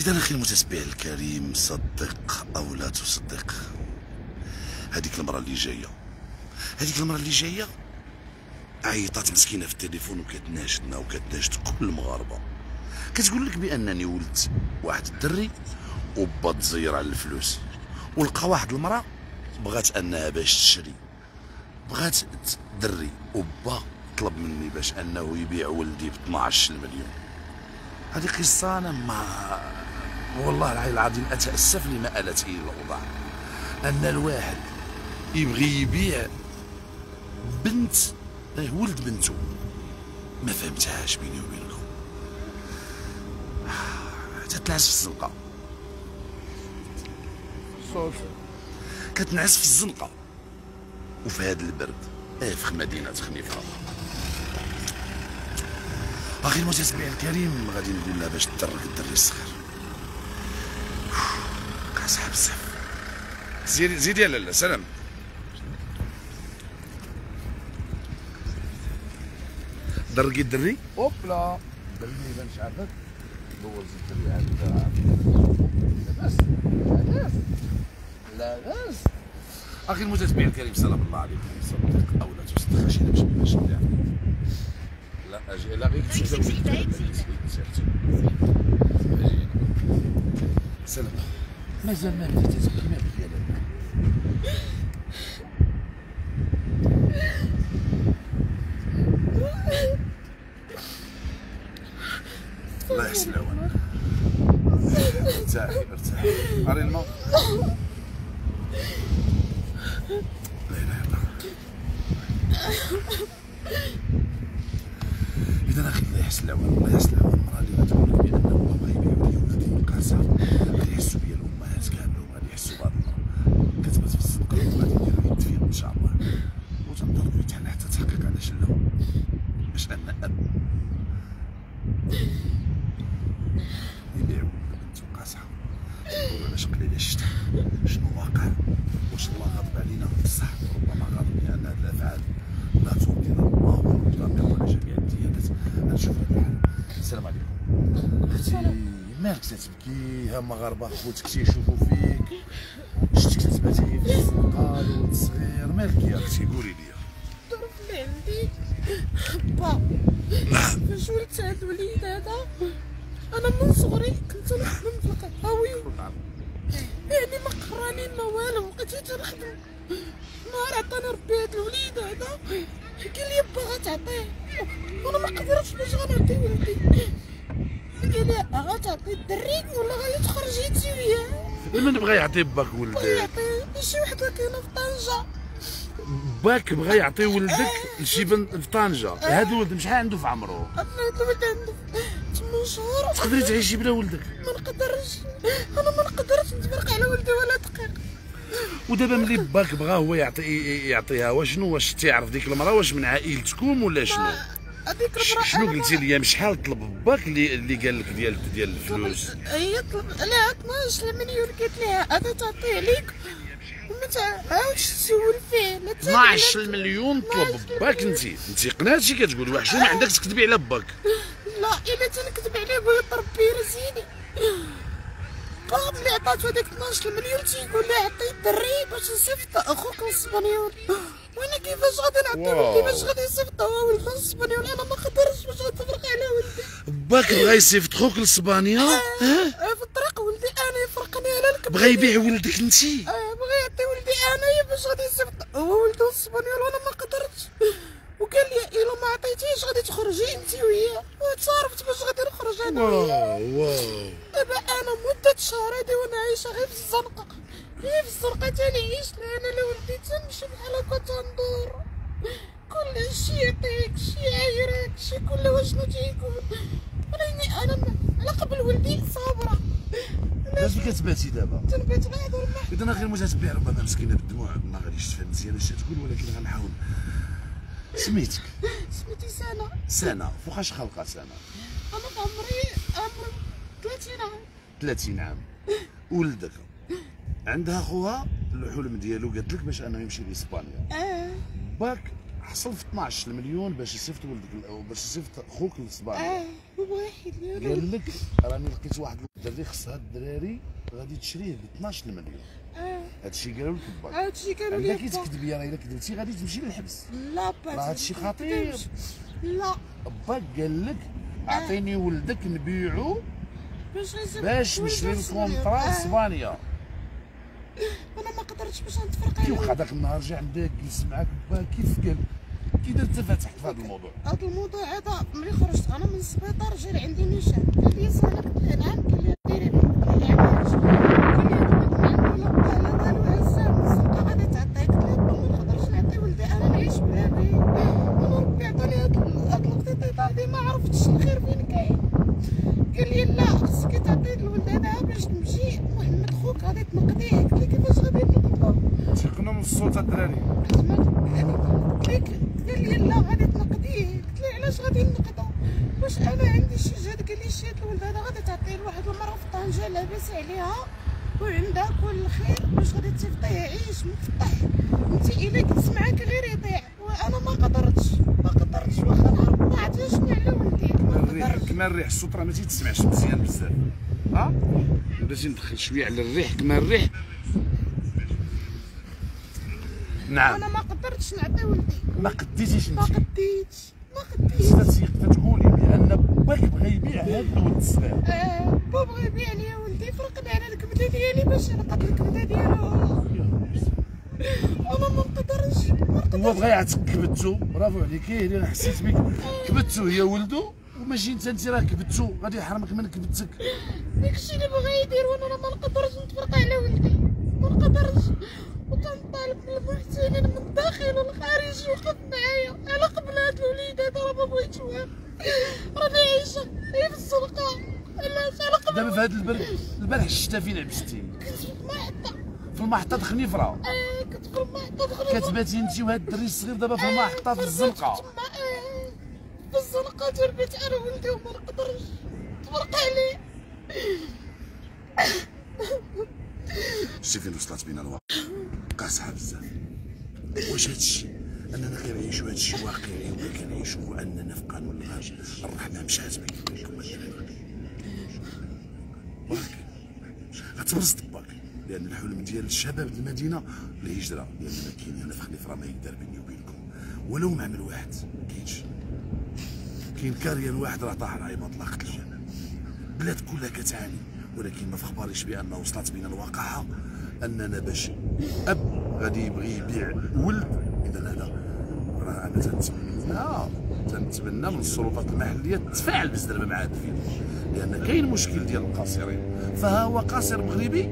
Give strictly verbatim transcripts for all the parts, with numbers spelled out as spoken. إذن أخي المتتبع الكريم، صدق أو لا تصدق، هذيك المرة اللي جاية هذيك المرة اللي جاية عيطات مسكينة في التليفون وكتناشدنا وكتناشد كل المغاربة، كتقول لك بأنني ولدت واحد الدري وبات زير على الفلوس، ولقى واحد المرأة بغات أنها باش تشري، بغات دري وبا طلب مني باش أنه يبيع ولدي ب اثناش المليون. هذه قصة أنا ما والله العلي العظيم أتأسف لما آلت إليه الأوضاع، أن الواحد يبغي يبيع بنت ولد بنته. ما فهمتهاش بيني وبينكم، تتنعس في الزنقة، كتنعس في الزنقة وفي هذا البرد اه في مدينة خنيفرة. أخي المتتبع الكريم، غادي نقول لها باش تدرك الدري الصغير. قاصحة بزاف. زيدي زيدي يا لالا. سلام. دركي الدري؟ اوبلا دري ما نشعبك. دوز الدري عندك. لاباس؟ لاباس؟ لاباس؟ أخي المتتبع الكريم، سلام الله عليكم. صدق أو لا تصدق، شي باش باش نتاع. لا أجي لا غير سلام. مازال ما بديتش كيما بديت انا. الله يحسن العوان. ارتاحي ارتاحي. عري الماء. لا اله الا الله. إذا أخي الله يحسن العوان، الله يحسن العوان، المرأة اللي غتقول لك بأن بابا يبيعوا لي ولادي بالقاصة، غادي يحسوا بيا الأمهات كاملين وغادي يحسوا بهاد المرأة، كتبات في الزنقة وغادي يديروا يد فيهم إن شاء الله، وتنضربوا يتحل حتى تحقق على شلهم، باش أن أب يبيعوا بنته قاصة، يقولوا علاش قليل الشتا، شنو واقع؟ واش الله غاضب علينا؟ بصح ربما غاضب، لأن هاد الأفعال لا ترضينا الله وربما جميع الديانات. غنشوفها بحال. السلام عليكم. اختي مالك تتبكي؟ ها المغاربه خوتك تيشوفوا فيك، شتك تتباتي في الزنقه الولد الصغير، مالك يا اختي؟ قولي لي. الظروف اللي عندي با فاش ولدت هاد الوليد هذا، انا من صغري كنت نخدم في القهاوي، يعني ما قراني ما والو، بقيت تنخدم. نهار عطاني ربي هاد الوليد هذا، قال لي با غتعطيه، وانا ما قدرتش باش غنعطي ولدي. قال لي غتعطي الدري ولا غادي تخرجي انت وياه؟ من بغا يعطي باك ولدك؟ بغا يعطيه لشي وحده كاينه في طنجه. باك بغا يعطي ولدك لشي بنت في طنجه؟ هذا الولد شحال عنده في عمره؟ الولد عنده ثمان شهور. تقدري تعيشي بلا ولدك؟ ما نقدرش، انا ما نقدرش نتفرق على ولدي ولا دقيقه. ودابا ملي باك بغا هو يعطي يعطيها، واشنو واش تعرف ديك المراه واش من عائلتكم ولا شنو؟ هذيك المراه شنو قلتي لي؟ شحال طلب باك اللي اللي قال لك ديال ديال الفلوس؟ هي طلب عليها اثناش مليون، قالت لها هذا تعطيه ليك وما تعاودش تسول فيه. اثناش مليون طلب باك. انت انت قناتي كتقول وحشومه، عندك تكذبي على باك؟ لا الا تنكذب عليه بغيت ربي يرزيني. باب اللي عطاتو هذاك اثناش مليون تيقول لي عطي الدري باش نصيفط اخوك للسبانيول، وانا كيفاش غادي نعطي ولدي باش غادي يصيفط هو ولدي للسبانيول؟ انا ما قدرتش باش نتفرق على ولدي. باك بغا يصيفط خوك للسبانيا؟ آه آه في الطريق ولدي انا يفرقني على الكبير. بغا يبيع ولدك انت؟ اه بغا يعطي ولدي انايا باش غادي يصيفط هو ولدي للسبانيول، وانا ما قدرتش. وقال لي الا ما عطيتيش غادي تخرجي انت وياه، وتصارفت باش غادي نخرج انا وياه. دابا انا مده شهر هادي وانا عايشه غير في الزنقه، غير في الزنقه تاني عشت انا. لو ولدي تنمشي بحال هكا تندور، كل شي يعطيك شي يعايرك شي كل واشنو تيكون. راني انا على قبل ولدي صابره. علاش كتباتي دابا؟ تنبات غير والله. اذا اخي المتتبع، ربما مسكينه بالدموع ما غاديش تفهم مزيان اش تقول، ولكن غنحاول. سميتك؟ سميتي سنة. سنة فوقاش خلقة سنة؟ أنا في عمري عمري ثلاثين عام. ثلاثين عام. ولدك عندها خوها الحلم ديالو قالت لك باش أنه يمشي لإسبانيا. أه. باك حصل في اثناش مليون باش يصيفط ولدك، باش يصيفط خوك لإسبانيا. أه. وبغا يحيد لي. قال لك راني لقيت واحد دري خص هاد الدراري غادي تشريه ب اثناش المليون. اه هادشي قالوا لك الباك. هادشي قالوا لي. الا كي تكذبي راه الا كذبتي غادي تمشي للحبس. لا با راه هادشي خطير. لا الباك قال لك اعطيني ولدك نبيعو باش باش نشري الكونطرا اسبانيا. انا ما قدرتش باش نتفرق. كي وقع داك النهار جا عندك جلس معاك با كيف قال كي درت تفتحت في هذا الموضوع. هذا الموضوع هذا ملي خرجت انا من السبيطار جا عندي نيشان قال لي صالح الان قال لي ديري بالك ما عمرش قال لي عندي لا لا قالوا هزا من السوق غادي تعطيك ثلاث ما نقدرش نعطي ولدي انا نعيش بهذه ونربي عطاني هاد القطيطه هذه ما عرفتش الخير فين كاين. قال لي لا خصك تعطي الولد هذا باش تمشي محمد خوك غادي تنقضيه. قلت له كيفاش غادي تنقضوا تيقنوا من الصوت الدراري. قال لي لا غادي تنقضيه. قلت له علاش غادي نقضوا واش انا عندي شي جهد. قال لي شي الولد هذا غادي تعطيه لواحد المراه في طنجه لاباس عليها وعندها كل خير باش غادي تفطيه عيش مفتح. انت الا كنت معاك غير يطيع. وانا ما قدرتش ما قدرتش واخا نهار طاعت شنو على ولدي. كما الريح الصوت راه ما تيتسمعش مزيان بزاف. ها بغيتي ندخل شويه على الريح كما الريح. نعم انا ما قدرتش نعطي ولدي. ما قديتيش انت. ما قديتش ما قديتش تقدري تقولي بان باك بغى يبيع هذا الولد الصغير. اه با بغى يبيع لي ولدي فرقني على الكبده ديالي باش نقد الكبده ديالو. انا ما نقدرش ما نقدرش. هو بغى يعتق كبدته. برافو عليكي انا حسيت بك. كبدته هي ولده ماشي انت انت راه كبدتو غادي يحرمك من كبدتك. داكشي اللي بغا يدير وانا ما نقدرش نتفرق على ولدي ما نقدرش. وكنطالب من المحسنين من الداخل والخارج يوقف معايا على قبل هاد الوليد هذا راه ما بغيتش واحد راه عايشه هي في الزنقه على قبل. دابا في هاد البرد البارح الشتا فين عبستي؟ كنت في المحطه في المحطه خنيفرة. اه كنت في المحطه خنيفرة. كتباتي انت وهاد الدري الصغير دابا في المحطه في الزنقه في الزنقه تربيت انا ولدي وما نقدرش تفرق عليه. شتي فين وصلت بينا الواقع قاصحه بزاف. واش هادشي اننا كنعيشو هادشي واقعي ولا كنعيشوه اننا في قانون الغابه؟ الرحمه مشات ما كيبانش غتبرز دباك لان الحلم ديال الشباب المدينه الهجره لان ما كاين هنا في خنيفرة ما يقدر بيني وبينكم ولو معمل واحد ما كاينش. كاين كارير واحد راه طاح على مطلقة الجبل. البلاد كلها كتعاني ولكن ما في خباريش بان وصلت بينا الواقعه اننا باش اب غادي يبغي يبيع ولد. اذا هذا راه انا تنتمنى تنتمنى من السلطات المحليه تتفاعل بالزربه مع هذا الفيلم لان كاين مشكل ديال القاصرين. فها هو قاصر مغربي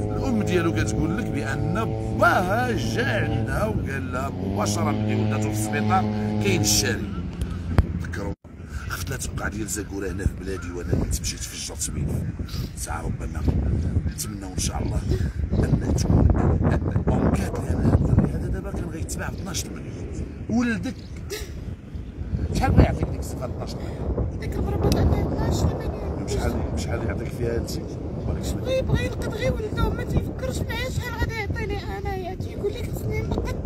الام ديالو كتقول لك بان باها جا عندها وقال لها مباشره ملي ولداتو في السبيطار كاين الشاري. ثلاث بقع ديال زاكوره هنا في بلادي وانا كنت مشيت فجرت بينا ساعه. ربما نتمناو ان شاء الله ان تكون البنكات لان هذا الدري هذا دابا كان غيتباع ب اثناش مليون. ولدك شحال بغا يعطيك ديك الصفه اثناش مليون؟ ديك المره عطاه اثناش مليون. شحال شحال يعطيك فيها انت؟ بغى بغى ينقد غير ولده ما تيفكرش معايا شحال غادي يعطيني انايا. تيقول لي خصني نقد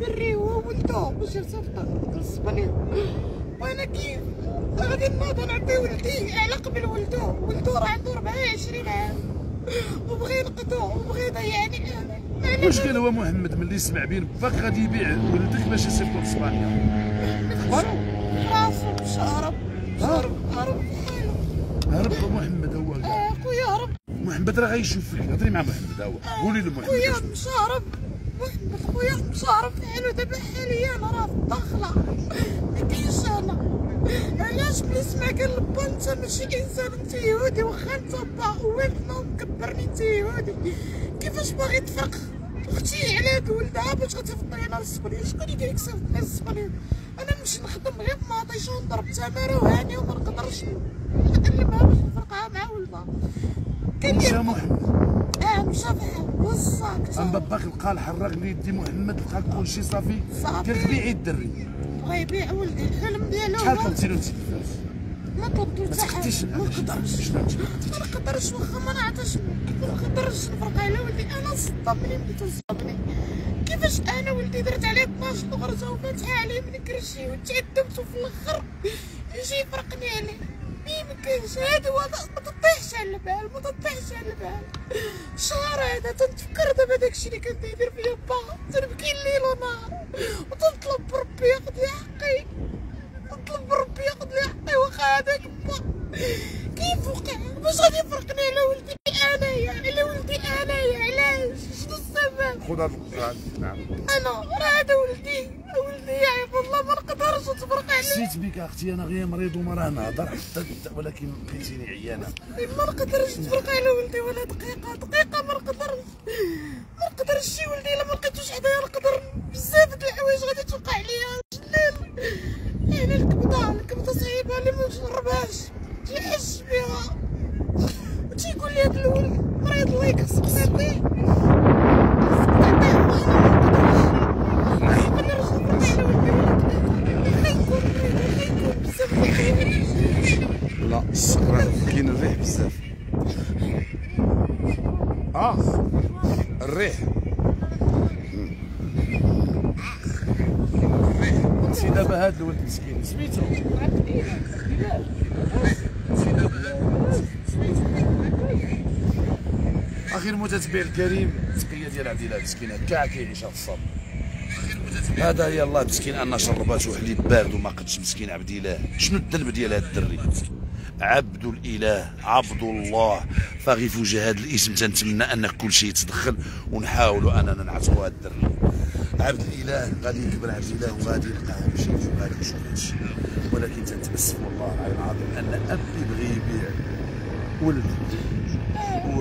دري هو ولده باش يرتبط بالاسبانيا وانا كيف غادي ناض نعطي ولدي على قبل ولدو. ولدو راه عنده أربعة وعشرين عام وبغي ينقدو وبغي يضيعني انا. واش قال هو محمد ملي سمع بين باك غادي يبيع ولدك باش يسيفطو لإسبانيا؟ خبرو راسو باش هرب هرب هرب هرب محمد. هو كاع خويا هرب محمد راه غيشوف فيك. هضري مع محمد. هو قولي له محمد خويا باش هرب. محمد خويا باش هرب حالو دابا حاليا راه في الداخله مكاينش. انا علاش ملي سمع قال لبا انت ماشي انسان انت يهودي واخا انت با والدنا ومكبرني انت يهودي كيفاش باغي تفرق اختي على هاد ولدها باش غتفطينا للسبنيا؟ شكون يدير لك صيفطني للسبنيا؟ انا نمشي نخدم غير في ماطيش ونضرب تماره وهاني وما نقدرش نقلبها باش نفرقها مع ولدها. قال لي مشى محمد. اه مشى فحال بصاك. اما باك لقى الحراق اللي يدي محمد لقى كلشي صافي قال بيعي الدري. بغا يبيع ولدي الحلم ديالو. شحال طلبتي له انت الفلوس؟ ما طلبتو حتى حاجه. ما نقدرش ما نقدرش واخا ما نعطيش ما نقدرش نفرق على ولدي. انا صدمني ملي تصدمني كيفاش انا ولدي درت عليه اثناش لغرزه وفاتحه عليه من كرشي وتعذبت وفي الاخر يجي يفرقني عليه. يمكنش هادي متطيحش على البال متطيحش على البال شهر هذا تنتفكر دابا داكشي اللي كان تيدير فيا با، تنبكي الليل ونهار وتنطلب بربي ياخد لي حقي، تنطلب بربي ياخد لي حقي. واخا هذاك با كيف وقع باش غادي يفرقني على ولدي انايا، على ولدي انايا، علاش؟ شنو السبب؟ خذ هاد القرعه. نعم انا راه هذا ولدي، ولدي يعيب والله ما نقدرش نتفرق عليه. حسيت بك اختي، انا غير مريض وما راه نهضر حتى ولكن لقيتيني عيانه. ما نقدرش نتفرق على ولدي ولا دقيقه، دقيقه ما نقدرش ما نقدرش شي ولدي الا ما لقيتوش حدايا نقدر بزاف د الحوايج غادي توقع عليا جلال. يعني الكبده الكبده صعيبه اللي ما نجربهاش تيحس بها وتيقول لي هاد الولد مريض الله يكسر تعطيه خصك تعطيه ما نقدرش ما نقدرش نرجع لولدي. لا السكران كاين الريح بزاف، اه الريح الريح نسي دابا. هاد الولد مسكين سميتو اخي المتتبع الكريم، التقيه ديال عديلة مسكينه كاع كيعيش هاد الصبر. هذا يلاه مسكين انا شرباتو حليب بارد وما قدش مسكين عبد الله. شنو الذنب ديال هاد الدري؟ عبد الاله عبد الله، فغي في وجه هاد الاسم تنتمنى ان كلشي يتدخل ونحاولوا اننا نعتقوا هاد الدري. عبد الاله غادي يكبر عبد الاله وغادي يلقاه ويمشي وغادي يشوف هادشي، ولكن تنتبسم والله العلي العظيم ان اب يبغي يبيع ولد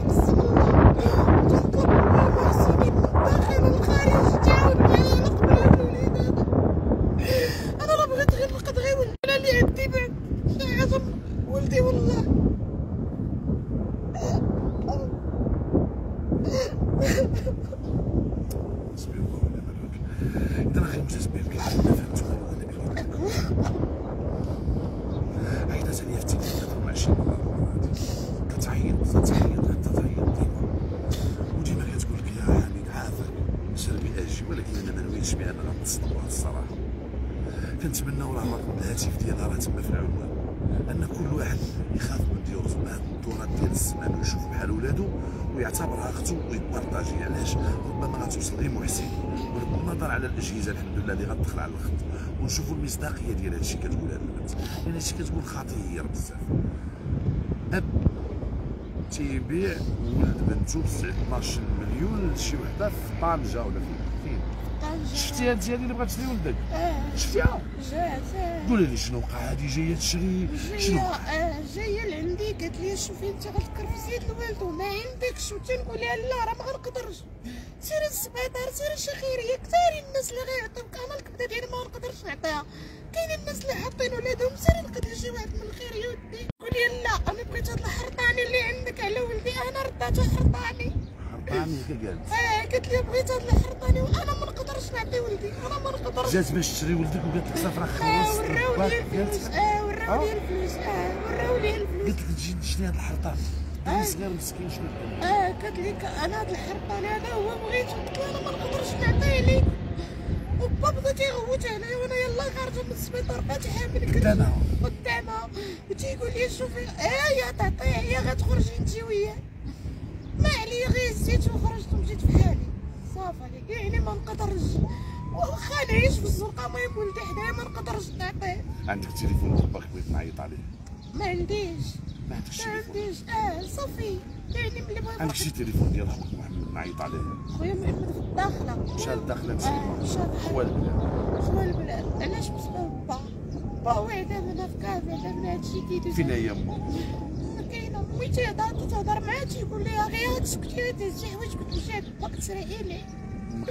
نقسم الله وتطلب مني محسنين من الداخل والخارج تعاون معايا نقبل هاد الوليد هذا. أنا راه بغيت غير نلقى غير ولد أنا اللي عندي بعد شي حاجة ولدي والله. إذا أخي المتتبع الكريم ما فهمتش والله أنا إلا قلت لكم عيطات عليا في التليفون أربعة وعشرين مرة كتعيط كتعيط حتى تعيط ديما وديما كتقول لك يا حميد عافاك سلبي أجي، ولكن أنا ما نويتش بأن غنتصدقوها الصراحة. كنتمنى وراه رقم الهاتف ديالها راه تما في العنوان أن كل واحد يخاف من ديور زمان الدورات ديال الزمان ويشوف بحال ولادو ويعتبرها اختو ويبارطاجي. علاش؟ ربما غتوصل غير محسن بغض النظر على الاجهزه الحمد لله اللي غتدخل على الخط ونشوفوا المصداقيه ديال هادشي كتقول هاد البنت، لان هادشي كتقول خطير بزاف. اب تيبيع ولد بنته ب اثنا عشر مليون لشي وحده في طنجه ولا فين؟ طنجه. شفتي هاد ديالي اللي بغات تشري ولدك؟ اه شفتيها؟ جات. قولي لي شنو وقع، هادي جايه تشري شنو؟ جايه لعندي قالت لي شوفي انت غتكرفي في زيد الوالد وما عندكش، وتنقول لها لا راه ما غنقدرش، سيري للسبيطار سيري شي خيريه، كثارين الناس اللي غيعطيوك. انا الكبده ديالي ما غنقدرش نعطيها، كاينين الناس اللي حاطين ولادهم سيري نقد شي واحد من الخيريه ودي. قولي لا انا بغيت هاد الحرطاني اللي عندك على ولدي، انا رداتها حرطاني. حرطاني قالت؟ اه قالت لي بغيت هاد الحرطاني وانا ما نقدرش نعطي ولدي، انا ما نقدرش. جات باش تشري ولدك وقالت لك صافي راه خلصت. اه وراوني الفلوس، اه وراوني الفلوس، اه وراوني الفلوس. قالت لك تجي تشري هاد الحرطاني دري صغير مسكين شنو كدير؟ اه قالت لك انا هاد الحرطان هذا هو بغيتو، قلت لها انا ما نقدرش نعطيه ليك، وبا بدا تيغوت عليا وانا يلاه خارجه من السبيطار فاتحه من قدامها قدامها وتيقول لي شوفي اه يا تعطيه هي غتخرجي انت وياه، ما عليا غير هزيت وخرجت ومشيت بحالي صافي عليك. يعني ما نقدرش واخا نعيش في الزنقه المهم ولدي حدايا ما نقدرش نعطيه. عندك تليفون باغي بغيت نعيط عليه؟ ما عنديش ما عندكش تليفون؟ اه صافي يعني ملي بغيت عندك شي تليفون ديال خوك محمد نعيط عليه؟ خويا محمد في الداخله. مشى داخله مسكين هو البلاد هو البلاد. علاش؟ بسبب با با هو عذاب هنا في كافي عذاب هنا هادشي كيدير. فين هي امو؟ كاينه امي تيهضر تهضر معاه تيقول ليها غير سكتي تهز شي حوايج كنت مشيت باك اسرائيلي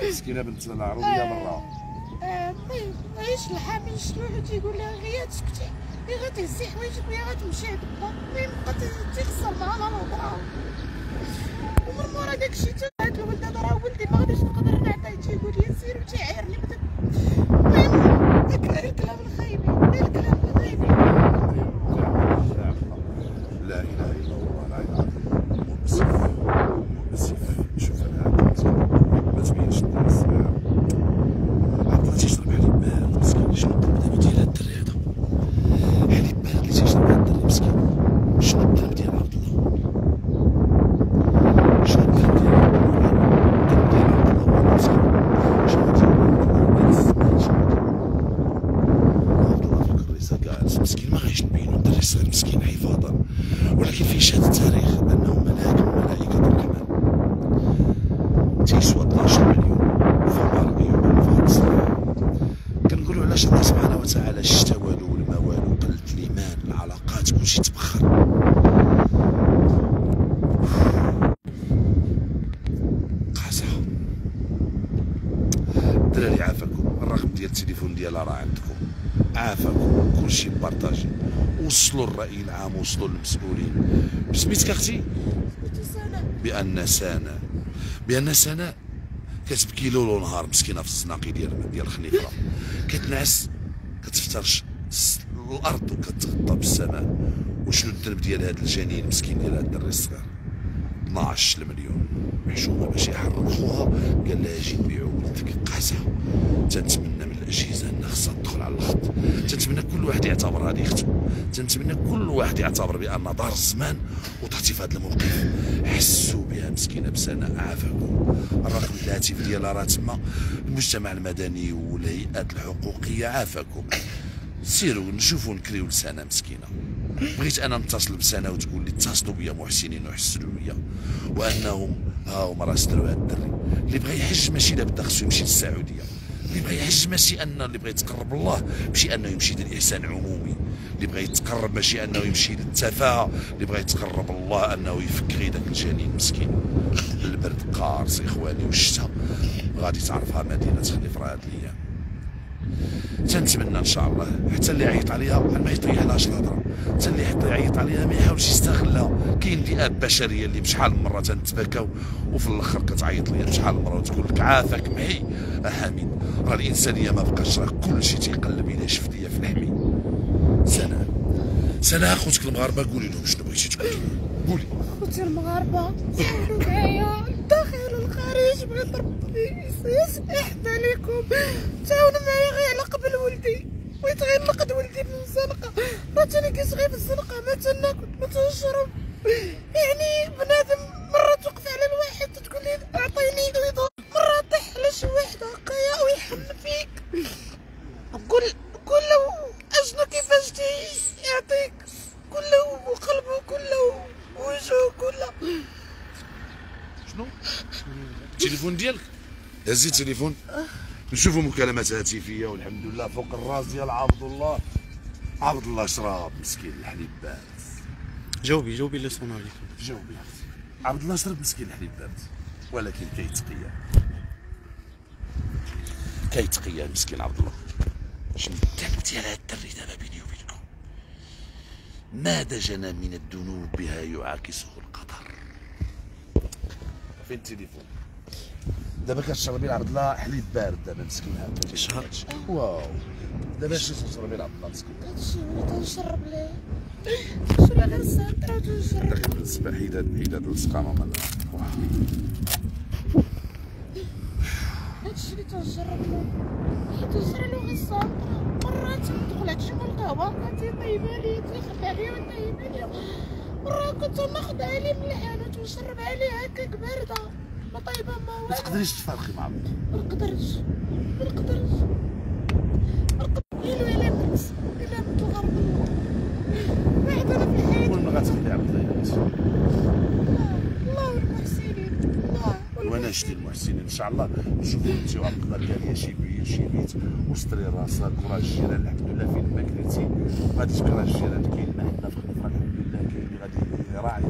مسكينه بنت العروبيه برا. اه امي عايش الحامل الشلوح تيقول لها غير سكتي يا غتهزي حوايجك ويا غتمشي عند با، المهم بقات تيخسر معاها الهضره. ومن مورا داكشي تا هاد الولد هذا راه ولدي ما غاديش نقدر نعطيه، تيقول لي سير وتيعايرني. المهم التليفون ديالها راه عندكم، عافاكم، كلشي بارطاجي، وصلوا للرأي العام، وصلوا للمسؤولين. بسميتك اختي؟ بسميتي سناء. بأن سناء بأن سناء كتبكي ليل ونهار مسكينه في الزناقي ديال ديال خنيفرة، كتنعس كتفترش الارض وكتغطى بالسماء. وشنو الذنب ديال هذا الجنين مسكين ديال هذا الدري الصغير؟ اثناش المليون محشومه باش يحرك خوها، قال لها جي نبيعو ولدك قاسه. تنتمنى من الاجهزه انها خصها تدخل على الخط، تنتمنى كل واحد يعتبر هذه اختو، تنتمنى كل واحد يعتبر بان دار الزمان وتعطي في هذا الموقف. حسوا بها مسكينه بسناء، عافاكم. الرقم الهاتف ديالها راه تما، المجتمع المدني والهيئات الحقوقيه عافاكم. سيروا نشوفوا نكريو لسناء مسكينه. بغيت انا نتصل بسناء وتقول لي اتصلوا بيا محسنين وحسنوا بيا، وانهم ها هما راه سدروا هذا الدري. اللي بغى يحج ماشي لابد خصو يمشي للسعوديه، اللي بغى يحج ماشي انه اللي بغى يتقرب الله ماشي انه يمشي للاحسان عمومي، اللي بغى يتقرب ماشي انه يمشي للتفاهه، اللي بغى يتقرب الله انه يفك غير داك الجنين مسكين. البرد قارص اخواني، والشتا غادي تعرفها مدينه خنيفرة هاد الايام. تنتمنى ان شاء الله حتى اللي يعيط عليها ما يطيحلهاش الهضره، حتى اللي يعيط عليها ما يحاولش يستغلها. كاين ذئاب بشريه اللي بشحال من مره تنتبكاو وفي الاخر كتعيط ليا بشحال من مره وتقول لك عافاك محي حميد. راه الانسانيه ما بقاش، راه كلشي تيقلب الى شفديه في الحمي. سناء سناء خوتك المغاربه قولي لهم شنو بغيتي تقولي لهم. قولي خوتي المغاربه سولوا معايا الداخل والخارج، بغيت ربي يصلح بالكم. تعاونوا معايا غير على قبل ولدي، بغيت غير نقد ولدي من الزنقه، راه تنكيس غير في الزنقه، ما تناكل ما تنشرب. يعني بنادم مره توقف على الواحد تقول ليه اعطيني غيضه، مره طيح على شي واحد هكايا ويحم فيك. قل قل له اشنو كيفاش تيعطيك، قل له قلبه، قل له وجهه، قل له شنو؟ التليفون ديالك؟ هزي التليفون نشوفوا مكالمات هاتفيه. والحمد لله فوق الراس ديال عبد الله. عبد الله شراب مسكين الحليب بارد. جاوبي جاوبي اللي صنعوا عليكم. جاوبي عبد الله شرب مسكين الحليب بارد، ولكن كيتقيا كيتقيا مسكين عبد الله. شنو الذنب ديال هذا الدري دابا بيني وبينكم؟ ماذا جنى من الذنوب بها يعاكسه القدر. فين التليفون؟ دابا كتشربي لعبد الله حليب بارد دابا مسكين هذا شهر. واو دابا شنو كتشربي لعبد الله مسكين؟ هادشي اللي كنشرب ليه شرب غير الساطره وشرب داخل الصباح. حيد هاد حيد هاد السقامه مال هادشي اللي كنشرب ليه، حيت وصرالو غير الساطره. مرات ندخل هادشي من القهوه تيطيبها ليا تيخفى عليا وتطيبها ليا، مرة كنت ناخدها لي من الحانوت ونشربها ليا هكاك بارده ما طايبه ما والو. ما تقدريش تفارقي مع بعض. ما نقدرش ما نقدرش إلا إلا مت إلا مت الغرب الله واحد أنا في الحياة. وين غتخلي عبد الله يا نساء؟ الله والمحسنين، الله وأنا شتي المحسنين. إن شاء الله نشوفو أنت وعبد الله دارية شي بيت شي بيت وسطري راسك وراه الجيران الحمد لله فين ما كنتي غادي تكره الجيران. كاين عندنا في خنيفرة الحمد لله كاين اللي غادي يراعيك.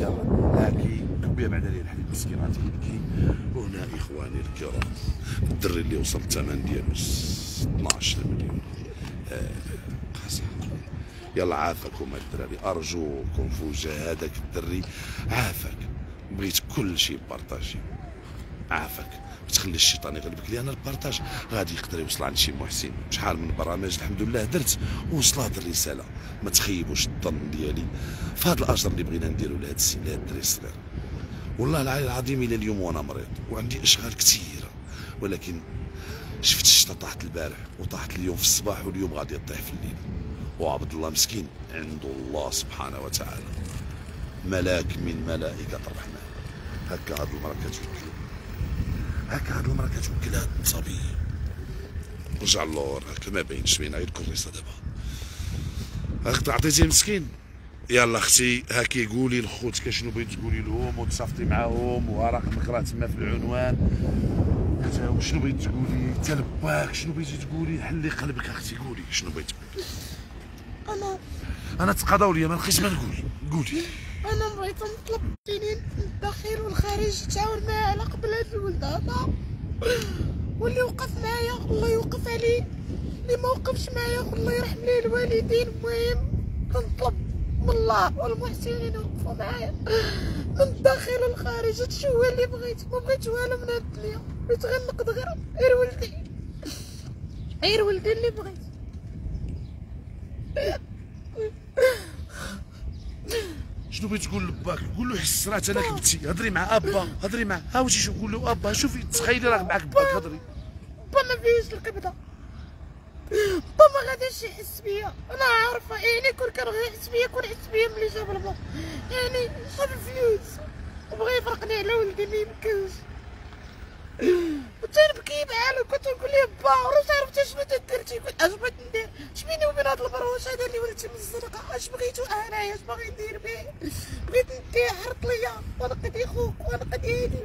يلاه هاكي كبير بعد عليه الحليب مسكين غادي يبكي. وهنا إخواني الكرام الدري اللي وصل الثمن ديالو اثناش مليون. قاسي يلا عافاكم الدراري، أرجوكم في وجه هذاك الدري عافاك. بغيت كل شيء بارطاجي، عافاك ما تخليش الشيطان يغلبك، لان البارطاج غادي يقدر يوصل عند شي محسن. شحال من برامج الحمد لله درت ووصلت الرساله. ما تخيبوش الظن ديالي في هذا الاجر اللي بغينا نديرو لهذا السي لهذا الدري الصغير. والله العلي العظيم الى اليوم وانا مريض وعندي اشغال كثيره، ولكن شفت الشتا طاحت البارح وطاحت اليوم في الصباح، واليوم غادي يطيح في الليل. وعبد الله مسكين عنده الله سبحانه وتعالى ملاك من ملائكة الرحمن. هكا هاد المرة كتوكل، هكا هاد المرة كتوكل هاد الصبي. رجع للور هكا ما باينش بينا غير الكريسة دابا. هاك عطيتيه مسكين. يلا اختي هاكي قولي لخوتك شنو بغيتي تقولي لهم وتصافطي معاهم، وها رقمك راه تما في العنوان. شنو بغيتي تقولي تا لباك؟ شنو بغيتي تقولي؟ حلي قلبك اختي قولي شنو بغيتي تقولي. أنا أنا تقاضاو ليا ما لقيتش ما نقول. قولي. أنا بغيت نطلب من الداخل والخارج يتعاون معايا على قبل هاد الولد هذا. واللي وقف معايا الله يوقف عليه، اللي ما وقفش معايا الله يرحم ليه الوالدين. المهم نطلب من الله والمحسنين وقفوا معايا من الداخل والخارج، هادشي هو اللي بغيت، ما بغيت والو من هاد الدنيا، بغيت غير نقد غير غير ولدي، غير ولدي اللي بغيت. شنو بغيت تقول لباك؟ قول له حس راه انا كبتي، هضري مع ابا، هضري مع ها واش قول له ابا شوفي تخيلي راه معاك باك، هضري با ما فيهش القبضه، با ما غاديش يحس بيا، انا عارفه يعني كون كان غيحس بيا كون حس بيا ملي جاب الباك، يعني جاب الفلوس وبغى يفرقني على ولدي ما يمكنش، كنت نبكي معاه وكنت نقول ليه با واش عرفتي شنو درتي، كنت اش بغيت ندير اش بيني وبين هاد البروش هذا اللي ولدتي من الزنقه، اش بغيتو انايا اش باغي ندير به، بغيت ننتحر ليا ونقد خوك ونقد ايدي.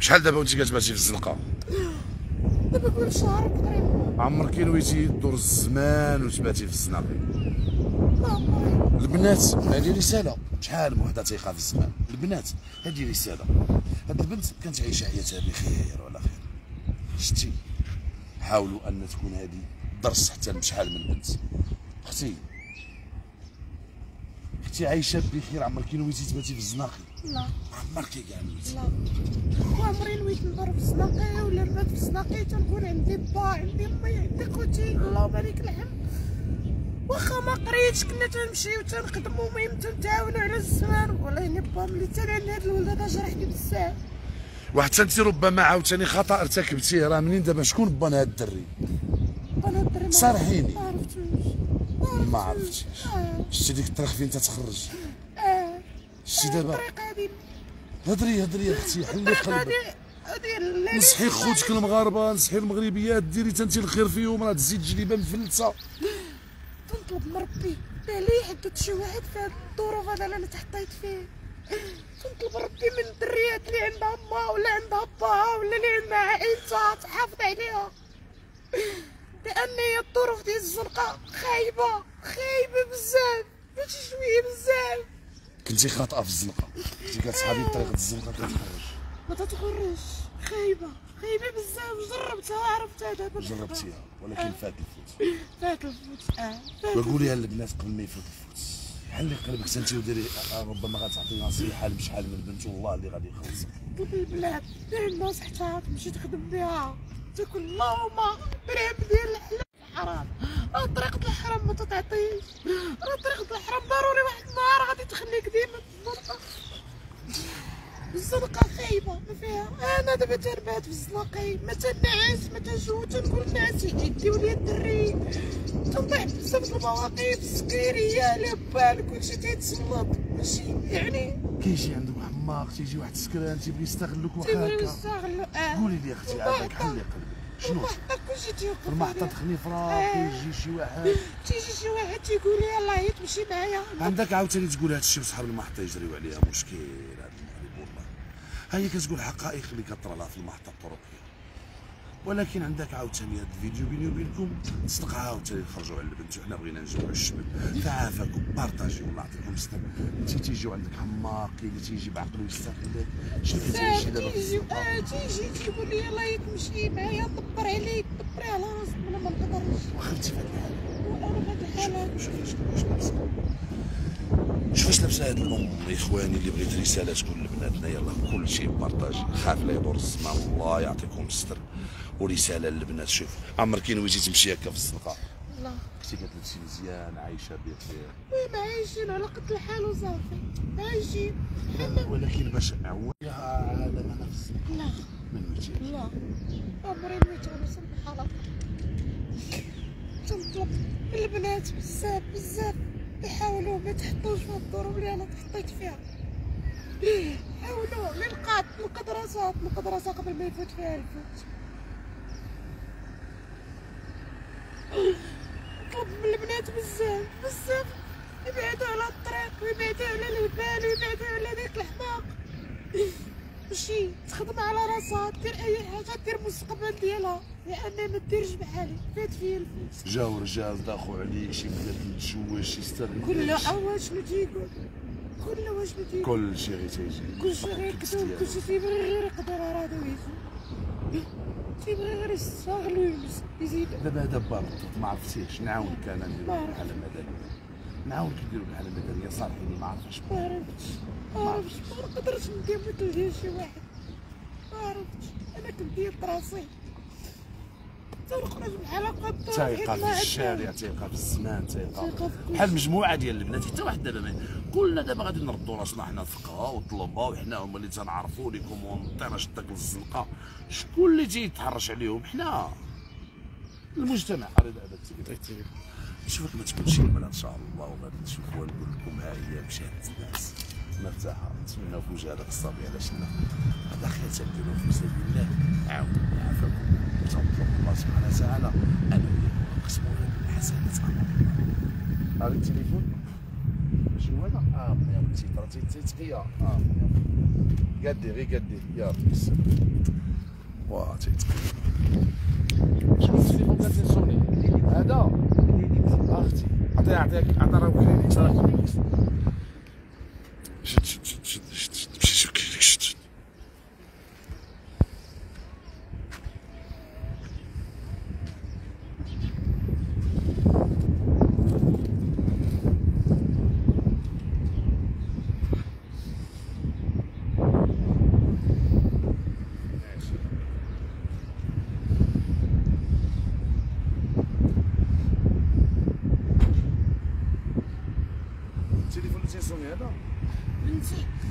شحال دابا وانت كتباتي في الزنقه؟ دابا كل شهر تقريبا. عمرك نويتي دور الزمان وتباتي في الزناقي؟ البنات هذه رساله، شحال من وحده تيخاف الزمان، البنات هذه رساله. هاد البنت كانت عايشه حياتها بخير وعلى خير، شتي حاولوا ان تكون هذه درس حتى لشحال من بنت. اختي اختي عايشه بخير، عمرك نويتي تباتي في الزناقي؟ لا عمرك كاع نويتي؟ لا عمري نويت نضرب في الزناقي ولا نبات في الزناقي، تنقول عندي با عندي امي عندي خوتي اللهم لك الحمد، واخا ما قريتش كنا تنمشيو تنخدمو المهم تنتعاونو على الزمان. والله الا با ملي تنعاني هاد الولد هذا جرحني بزاف، وحتى انت ربما عاوتاني خطا ارتكبتيه. راه منين دابا شكون بان هاد الدري؟ بان هاد الدري صارحيني ما عرفتوش، ما عرفتيش شتي ديك الطريق فين تتخرج؟ اه شتي دابا الطريق هادي، هضري هضري اختي حلي قلبك، نصحي خوتك المغاربه نصحي المغربيات، ديري انت الخير فيهم، راه تزيد جليبه مفلته. تنطلب من ربي عليه يحدد شي واحد في هاد الظروف هذا اللي انا تحطيت فيه، تنطلب من ربي من الدريات اللي عندها ما ولا عندها باها ولا اللي عندها عائلتها تحافظ عليها، لان هي الظروف ديال الزنقه خايبه خايبه بزاف، ماشي شويه بزاف. كنتي خاطئه في الزنقه، كنتي كتصحابي بطريقه الزنقه كتخرج، ما تتخرجش، خايبه خايبه بزاف. جربتها عرفتها دابا، جربتيها ولكن فات الفوت، فات الفوت اه فات. وقوليها للبنات قبل ما يفوت الفوت، حلي قلبك سنتي وديري، ربما غتعطي نصيحه لشحال من بنت والله اللي غادي يخلصك. البنات دير نصيحتها تمشي تخدم بها تاكل، اللهم درهم ديال الحلال الحرام، راه طريقه الحرام ما تتعطيش، راه طريقه الحرام ضروري واحد النهار غادي تخليك ديما في الزنقه، الزنقه خايبه ما فيها. انا دابا تنبات في الزناقي ما تنعس ما تنجو، تنقول الناس يدي وليا الدري، تنطيح بزاف المواقف السكيريه على بال كلشي تيتسلط، ماشي يعني كيجي عندك حماق تيجي واحد السكران تيبغي يستغلك وهكا تيبغي يستغلو. اه قولي لي اختي عافاك حلي قلبك، شنو كلشي تيوقف المحطة خنيفرة، كيجي شي واحد تيجي شي واحد تيقول لي يلاه هي تمشي معايا، عندك عاوتاني تقول هادشي وصحاب المحطة يجريو عليها، مشكل هي كتقول حقائق اللي كطرى لها في المحطه الطرقيه، ولكن عندك عاوتاني هذا الفيديو بيني وبينكم تصدق عاوتاني نخرجوا على البنت وحنا بغينا نجمعوا الشمل، فعافاكم بارطاجيو الله يعطيكم الصبر. انت تيجيو عندك حماق اللي تيجي بعقله يستغلك، شنو كتجي دابا تيجي تقول لي يلاه هي تمشي معايا، دبر عليك دبري على راسك بلا ما نقدرش، واخا انت فهاد الحاله شوفي شوف اش لابسه هاد الام. اخواني اللي بغيت رساله تكون لبناتنا يلاه كلشي بارطاجي، خاف لا يدور الزمان الله يعطيكم الستر. ورساله للبنات، شوف عمرك نويتي تمشي هكا في الزنقه؟ لا كنتي كتلبسي مزيان عايشه بخير، وي عايشين على قد الحال وصافي عايشين، ولكن باش عويها عالمنا في الزنقه لا ما نويتيش. لا عمري نويت غنوصل للحلقه، تنطلب البنات بزاف بزاف يحاولوا ما تحطوش في الظروف اللي انا تحطيت فيها، حاولوا غير نقاد نقد راسها نقد راسها قبل ما يفوت فيها الفوت. نطلب من البنات بزاف بزاف يبعدوا على الطريق ويبعدوا على الهبال ويبعدوا على ديك الحماق، ماشي تخدم على راسها دير اي حاجه دير المستقبل ديالها، لان ما ديرش بحالي فات فيه الفلوس. جاو رجال داخو عليك شي بنات متزوج شي استغلال كله، اول شنو تيقول كل واش بدي كل شيء غير تيجي كل شيء غير كتب كل شيء تيبغي غير يقدر راه هذا ويجي تيبغي غير يستغل ويجلس يزيد. دابا هذا بالغلط ما عرفتيش نعاونك انا نديرو الحاله المدنيه نعاونك نديرو الحاله المدنيه صالحيني ما عرفتش ما عرفتش ما عرفتش ما قدرتش ندير ديال شي واحد ما عرفتش انا كندير براسي تنخرج بحال هكا تايقه في الشارع تايقه في الزمان تايقه بحال مجموعه ديال البنات حتى واحد دابا ما قلنا دابا غادي نردوا راسنا حنا فقهاء وطلبه وحنا هما اللي تنعرفوا لكم ونطينا شدك الزنقه شكون اللي تيتحرش عليهم حنا المجتمع اريد هذاك السيد غير نشوفك ما تكونش ملان ان شاء الله وغادي نشوفوا نقول لكم ها هي مشات الناس مرتاحه نتمنى في وجه هذاك الصبي على شنو هذا خير تديروا في سبيل الله عاونوا عافاكم تنطلب الله سبحانه وتعالى أن يقسموا لنا الحسنات أمر الله. هذا التليفون شنو هذا؟ آه يا بنتي ترى تيتقي آه قدي غير قدي يا بنتي واه تيتقي شنو التليفون كان تيصوني هذا أختي عطيها عطيك عطيها راه كلينيكس راه كلينيكس شد شد شد شد شد شد مشي شوف كلينيكس شد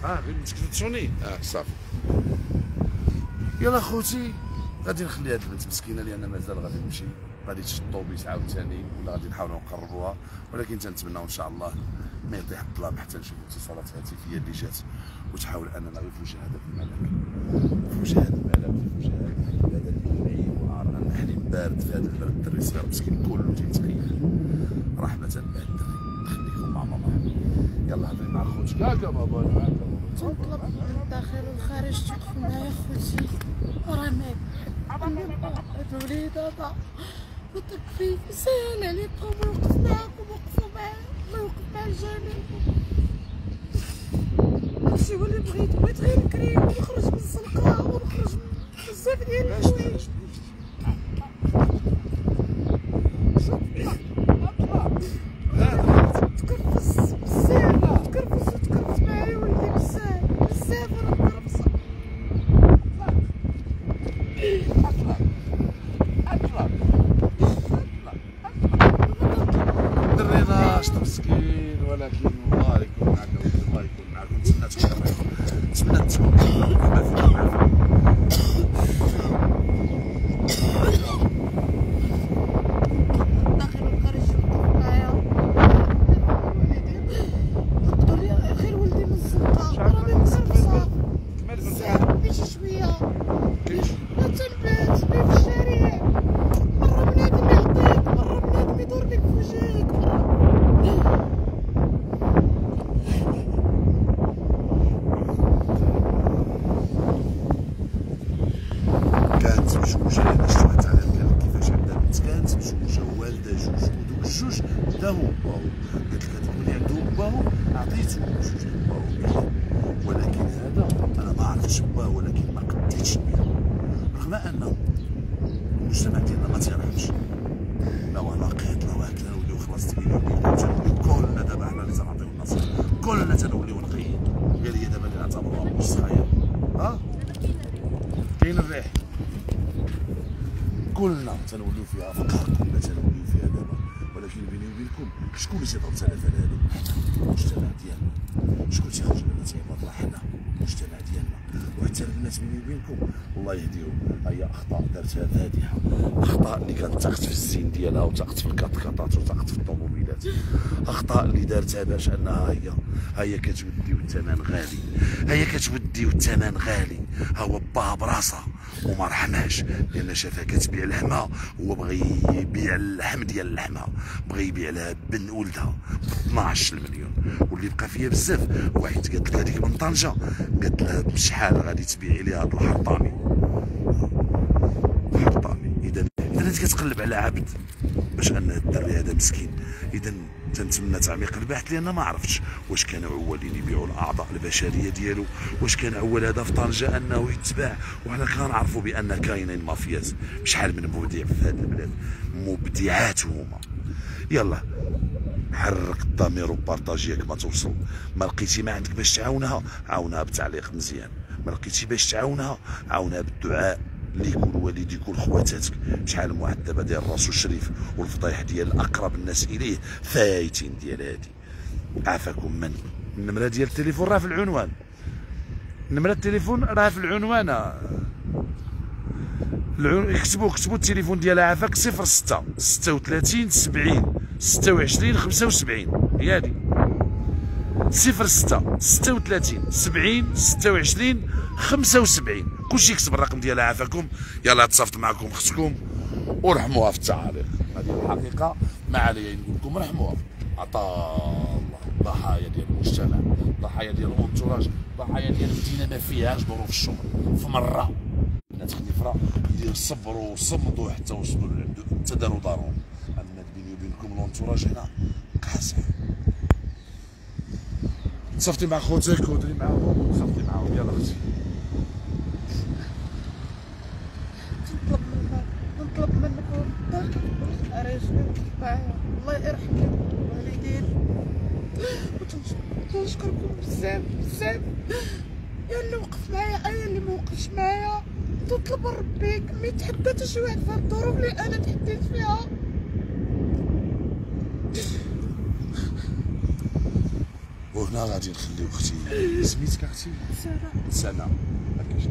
اه غير بنتك تصوني اه صافي يلا خوتي غادي نخلي هاد البنت مسكينه لان مازال غادي نمشي غادي تشد الطوبيس عاوتاني ولا غادي نحاولوا نقربوها ولكن تنتمناو ان شاء الله ما يطيح حق الطلاب حتى نشوف الاتصالات الهاتفيه اللي جات وتحاول اننا غير في وجه هذا الملك في وجه هذا الملك في وجه هذا الجمعي وعارنا نحلم بارد في هذا البرد الدري صغير مسكين كله تيتقيل رحمه بها الدري خليكم مع ماما يلا هضري مع خوتك هاكا بابا هاكا تنطلب من الداخل والخارج توقفوا معايا خوتي راه ما هاد الوليدة وتكفي سهل عليكم ووقف معاكم وقفوا معايا الله يوقف مع الجميع هادشي هو اللي بغيت بغيت غير نكري ونخرج من الزنقة ونخرج من بزاف ديال الحوايج شكون اللي تيضرب تلفان هادو؟ المجتمع ديالنا، شكون تيخرج لنا تيبرا حنا؟ المجتمع ديالنا، وحتى البنات بيني وبينكم الله يهديهم، ها هي أخطاء دارتها فادحة، أخطاء اللي كانت تاقت في الزين ديالها وتاقت في الكاتكاتات وتاقت في الطوموبيلات، أخطاء اللي دارتها باش أنها هي، ها هي كتودي والثمن غالي، ها هي كتودي والثمن غالي، ها هو باها براسها وما رحمهاش لان شافها كتبيع لحمها هو بغى يبيع اللحم ديال اللحمه بغى يبيع لها بن ولدها ب اثناش المليون واللي بقى فيها بزاف واحد قالت لها هذيك من طنجه قالت لها بشحال غادي تبيعي لي هذا الحرطامي الحرطامي اذا البنات كتقلب على عبد باش ان الدري هذا مسكين اذا تنتمنى تعميق البحث، لان ما عرفتش واش كانوا اولين يبيعوا الاعضاء البشريه ديالو، واش كان اول هدف طنجه انه يتباع، وحنا كنعرفوا بان كاينين مافياز بشحال من مبدع في هذا البلاد، مبدعات هما. يلا حرك الضمير وبارطاجيك، ما توصل ما لقيتي ما عندك باش تعاونها عاونها بتعليق مزيان، ما لقيتي باش تعاونها عاونها بالدعاء ليك ولوالديك وخواتاتك. شحال المعذبه ديال الراس الشريف والفضايح ديال اقرب الناس اليه فايتين ديال هادي. عافاكم من النمره ديال التليفون راه في العنوان، نمره التليفون راه في العنوان، اكتبوا اكتبوا التليفون ديالها عافاك صفر ستة ستة وثلاثين سبعين ستة وعشرين خمسة وسبعين، يادي صفر ستة ستة وثلاثين سبعين ستة وعشرين خمسة وسبعين، كلشي يكتب الرقم ديالها عافاكم. يلا تصافت معكم خصكم ورحموها في التعاليق، هذه الحقيقه ما عليا نقول لكم رحموها. عطا الله الضحايا ديال المجتمع، الضحايا ديال الانتراج، الضحايا ديال المدينه ما فيهاش ظروف الشغل. في مره بنات خنيفرة صبروا وصمدوا حتى وصلوا لعندو حتى داروا دارهم، اما بيني وبينكم الانتراج هنا قاسح. صفتي مع خوتك ودري معاهم وخفتي معاهم. يلا اختي نطلب منك نطلب منك ونطلب رجلك معايا، الله يرحم الوالدين ونشكركم بزاف بزاف، يا اللي وقف معايا انا اللي ما وقفش معايا. تطلب ربيك ما يتحداش شي واحد في الظروف اللي انا تحديت فيها. وهنا غادي نخليو اختي. سميتك اختي؟ سناء. سناء ما كاينش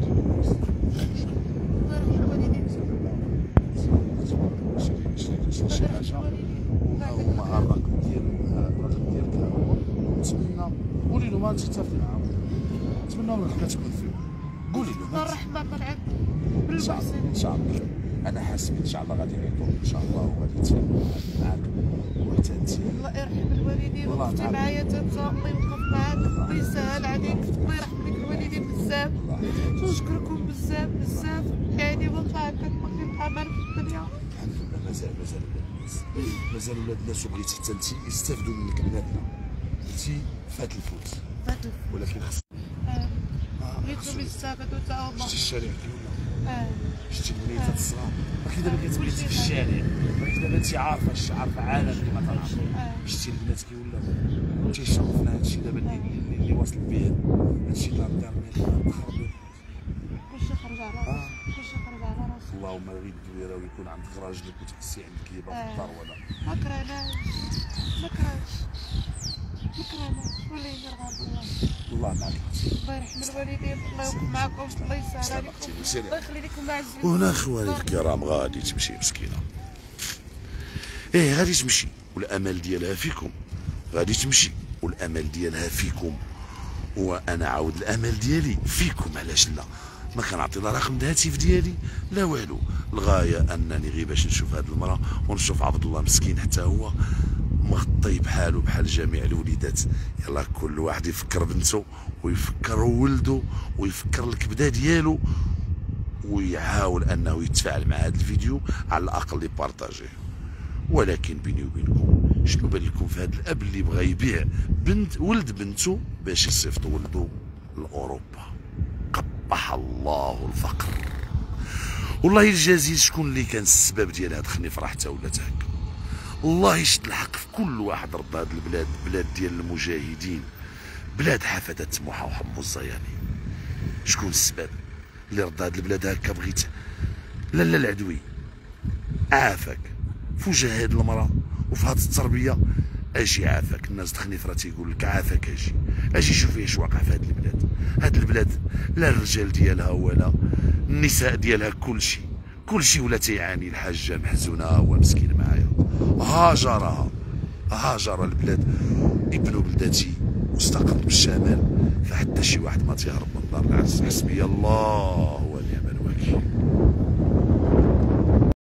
شري شي حاجه وهما الرقم ديالهم الرقم ديالك هو، ونتمنى قولي له ما تختلفي معاهم، نتمنى الحكايه تكون فيهم. قولي له الرحمه طلعت بالمحسن ان شاء الله. انا حاسب ان شاء الله غادي يعيطوا ان شاء الله وغادي يتفاهموا معاك، وحتى انت الله يرحم الوالدين وقفتي معايا حتى انت، الله يوقف معاك الله يسهل عليك، الله يرحم لك الوالدين بزاف، نشكركم بزاف بزاف. يعني واخا كنبقى امل في الدنيا الحمد لله، مازال مازال مازال ولاد الناس، وبغيت حتى انت يستافدوا منك بناتنا. انت فات الفوت فات الفوت، ولكن خص بغيتهم يستافدوا حتى هما. شتي الشارع اه شتي البنيتات الصغار، راكي دابا كتبغي في الشارع، راكي دابا انت عارفه الشعر عارفه عالم اللي ما تعرفوش. شتي البنات كيولاو تيشرفنا هادشي دابا اللي اللي واصل به، هادشي دار دار مخربين، كلشي خرج على راسك كلشي خرج على راسك. اللهم غير الدويره ويكون عندك راجلك وتحسي عندك هيبه في الدار. ولا ما كرهناش ما كرهناش ما كرهناش ولا يرغب الله. الله معك الله يرحم الوالدين، الله يوقف معكم، الله يسهل عليكم، الله يخلي لكم عزيزي. وهنا خواني الكرام غادي تمشي مسكينه، ايه غادي تمشي والامل ديالها فيكم، غادي تمشي والامل ديالها فيكم، وانا عاود الامل ديالي فيكم. علاش لا؟ ما كنعطي لا رقم الهاتف ديالي لا والو، الغايه انني غير باش نشوف هاد المراه ونشوف عبد الله مسكين حتى هو مغطي بحاله بحال جميع الوليدات. يلا كل واحد يفكر بنته ويفكر ولده ويفكر الكبده ديالو ويحاول انه يتفاعل مع هذا الفيديو على الاقل يبارطاجيه. ولكن بيني وبينكم شنو بان لكم في هذا الاب اللي بغى يبيع بنت ولد بنته باش يصيفط ولده لاوروبا؟ قبح الله الفقر. والله الجزيل شكون اللي كان السبب ديال هاد خنيفرة حتى ولات هكا. الله يشد الحق في كل واحد رد هاد البلاد، بلاد ديال المجاهدين، بلاد حفدة تموحة وحمو الزياني. شكون السبب اللي رد هاد البلاد هكا؟ بغيت لا لا العدوي عافاك في وجه هاد المرأة وفي هاد التربية. اجي عافاك الناس خنيفرة تيقول لك عافاك، اجي اجي شوفي اش واقع في هاد البلاد. هاد البلاد لا الرجال ديالها ولا النساء ديالها، كلشي كلشي ولا تيعاني. الحاجة محزونة ومسكينة معايا، هاجرها هاجر البلاد، ابن بلدتي واستقر بالشمال، فحتى شي واحد ما تيهرب من دار العز. حسبي الله ونعم الوكيل.